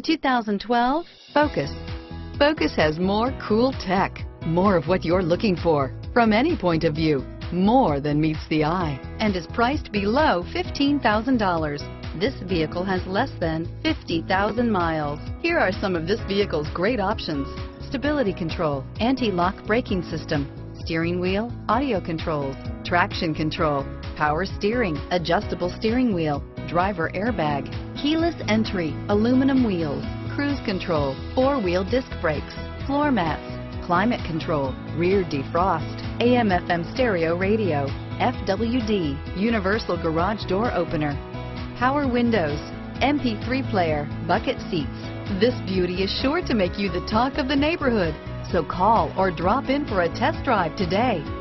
2012 Focus. Focus has more cool tech, more of what you're looking for from any point of view, more than meets the eye, and is priced below $15,000. This vehicle has less than 50,000 miles. Here are some of this vehicle's great options: stability control, anti-lock braking system, steering wheel audio controls, traction control, power steering, adjustable steering wheel, driver airbag, keyless entry, aluminum wheels, cruise control, four-wheel disc brakes, floor mats, climate control, rear defrost, AM/FM stereo radio, FWD, universal garage door opener, power windows, MP3 player, bucket seats. This beauty is sure to make you the talk of the neighborhood, so call or drop in for a test drive today.